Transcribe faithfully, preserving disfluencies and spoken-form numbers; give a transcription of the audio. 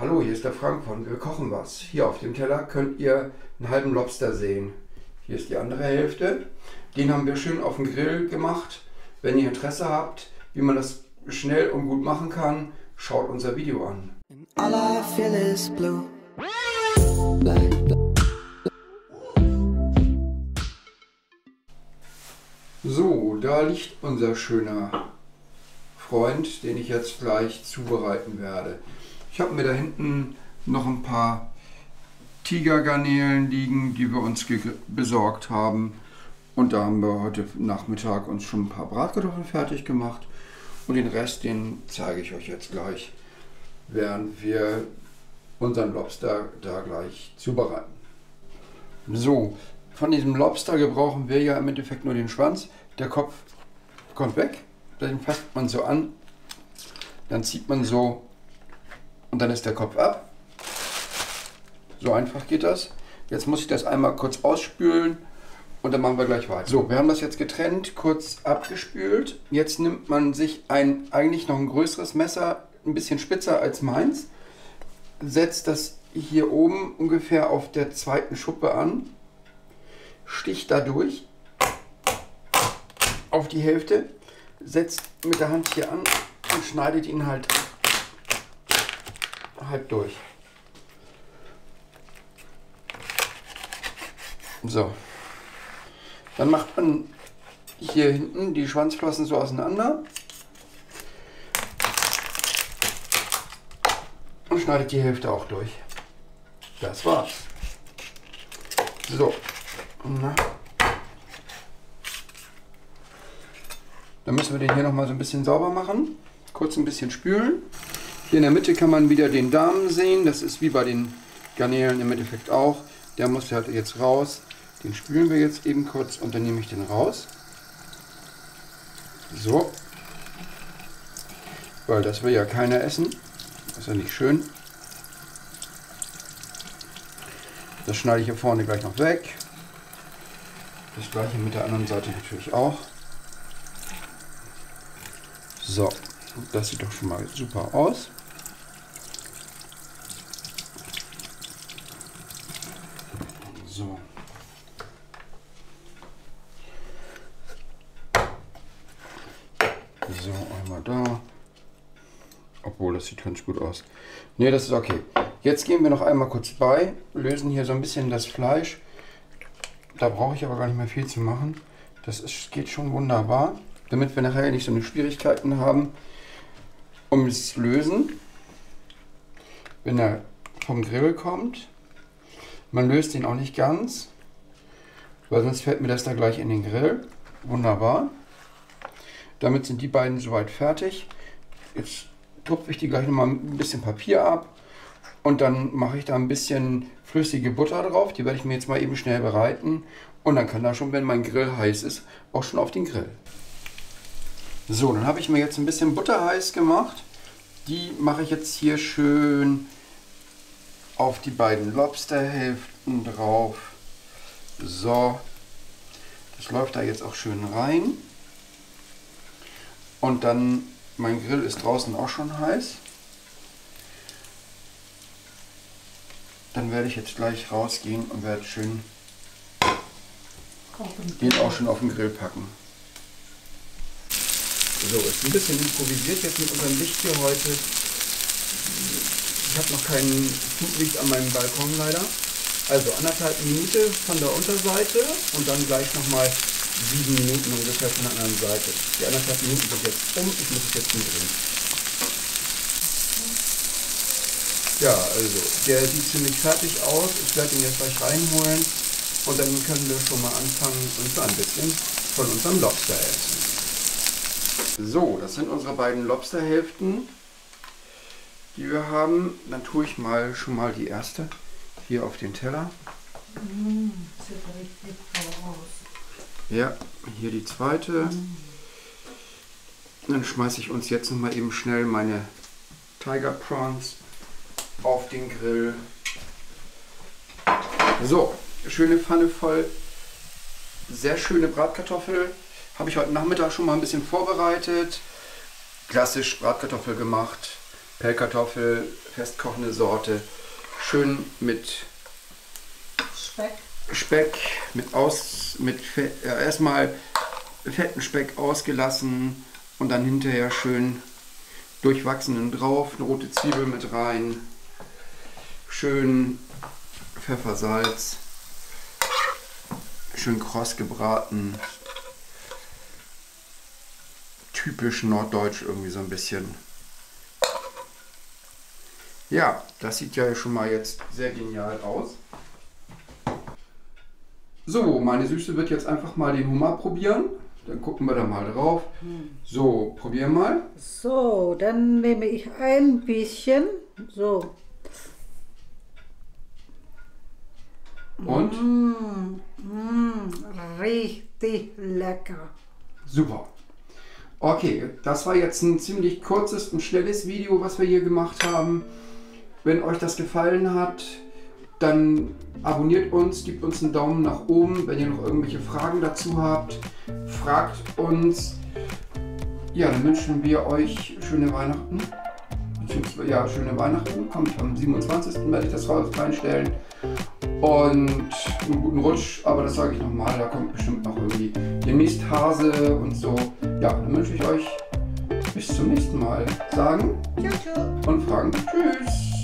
Hallo, hier ist der Frank von Wir kochen was. Hier auf dem Teller könnt ihr einen halben Lobster sehen. Hier ist die andere Hälfte. Den haben wir schön auf dem Grill gemacht. Wenn ihr Interesse habt, wie man das schnell und gut machen kann, schaut unser Video an. All I feel is blue. So, da liegt unser schöner Freund, den ich jetzt gleich zubereiten werde. Ich habe mir da hinten noch ein paar Tigergarnelen liegen, die wir uns besorgt haben. Und da haben wir heute Nachmittag uns schon ein paar Bratkartoffeln fertig gemacht. Und den Rest, den zeige ich euch jetzt gleich, während wir unseren Lobster da gleich zubereiten. So, von diesem Lobster gebrauchen wir ja im Endeffekt nur den Schwanz. Der Kopf kommt weg, den fasst man so an, dann zieht man so. Und dann ist der Kopf ab. So einfach geht das. Jetzt muss ich das einmal kurz ausspülen und dann machen wir gleich weiter. So, wir haben das jetzt getrennt, kurz abgespült. Jetzt nimmt man sich ein eigentlich noch ein größeres Messer, ein bisschen spitzer als meins. Setzt das hier oben ungefähr auf der zweiten Schuppe an. Sticht dadurch auf die Hälfte. Setzt mit der Hand hier an und schneidet ihn halt ab. Halb durch. So. Dann macht man hier hinten die Schwanzflossen so auseinander und schneidet die Hälfte auch durch. Das war's. So. Na. Dann müssen wir den hier nochmal so ein bisschen sauber machen. Kurz ein bisschen spülen. Hier in der Mitte kann man wieder den Darm sehen, das ist wie bei den Garnelen im Endeffekt auch. Der muss halt jetzt raus, den spülen wir jetzt eben kurz und dann nehme ich den raus. So, weil das will ja keiner essen, das ist ja nicht schön. Das schneide ich hier vorne gleich noch weg. Das gleiche mit der anderen Seite natürlich auch. So, das sieht doch schon mal super aus. So. So, einmal da. Obwohl, das sieht ganz gut aus. Ne, das ist okay. Jetzt gehen wir noch einmal kurz bei, lösen hier so ein bisschen das Fleisch. Da brauche ich aber gar nicht mehr viel zu machen. Das ist, geht schon wunderbar, damit wir nachher nicht so eine Schwierigkeiten haben, um es zu lösen. Wenn er vom Grill kommt. Man löst ihn auch nicht ganz, weil sonst fällt mir das da gleich in den Grill. Wunderbar. Damit sind die beiden soweit fertig. Jetzt tupfe ich die gleich nochmal ein bisschen Papier ab und dann mache ich da ein bisschen flüssige Butter drauf. Die werde ich mir jetzt mal eben schnell bereiten und dann kann da schon, wenn mein Grill heiß ist, auch schon auf den Grill. So, dann habe ich mir jetzt ein bisschen Butter heiß gemacht. Die mache ich jetzt hier schön auf die beiden Lobsterhälften drauf. So, das läuft da jetzt auch schön rein. Und dann, mein Grill ist draußen auch schon heiß. Dann werde ich jetzt gleich rausgehen und werde schön den auch schon auf den Grill packen. So, ist ein bisschen improvisiert jetzt mit unserem Licht hier heute. Ich habe noch kein Fluglicht an meinem Balkon leider. Also anderthalb Minuten von der Unterseite und dann gleich nochmal sieben Minuten ungefähr von der anderen Seite. Die anderthalb Minuten sind jetzt um, ich muss es jetzt umdrehen. Ja, also der sieht ziemlich fertig aus. Ich werde ihn jetzt gleich reinholen und dann können wir schon mal anfangen, uns ein bisschen von unserem Lobster essen. So, das sind unsere beiden Lobsterhälften, die wir haben. Dann tue ich mal schon mal die erste hier auf den Teller. Mm, sieht richtig lecker aus. Ja, hier die zweite. Mm. Dann schmeiße ich uns jetzt noch mal eben schnell meine Tiger Prawns auf den Grill. So, schöne Pfanne voll, sehr schöne Bratkartoffel. Habe ich heute Nachmittag schon mal ein bisschen vorbereitet, klassisch Bratkartoffel gemacht, Pellkartoffel, festkochende Sorte, schön mit Speck, Speck mit aus, mit ja, erstmal fetten Speck ausgelassen und dann hinterher schön durchwachsenen drauf, eine rote Zwiebel mit rein, schön Pfeffer, Salz, schön kross gebraten. Typisch norddeutsch irgendwie so ein bisschen. Ja, das sieht ja schon mal jetzt sehr genial aus. So, meine Süße wird jetzt einfach mal den Hummer probieren. Dann gucken wir da mal drauf. So, probieren mal. So, dann nehme ich ein bisschen. So. Und? Mmh, mmh, richtig lecker. Super. Okay, das war jetzt ein ziemlich kurzes und schnelles Video, was wir hier gemacht haben. Wenn euch das gefallen hat, dann abonniert uns, gebt uns einen Daumen nach oben, wenn ihr noch irgendwelche Fragen dazu habt, fragt uns. Ja, dann wünschen wir euch schöne Weihnachten. Ja, schöne Weihnachten. Kommt am siebenundzwanzigsten werde ich das reinstellen. Und einen guten Rutsch, aber das sage ich nochmal, da kommt bestimmt noch irgendwie demnächst Hase und so. Ja, dann wünsche ich euch bis zum nächsten Mal. Sagen tschüss und fragen tschüss.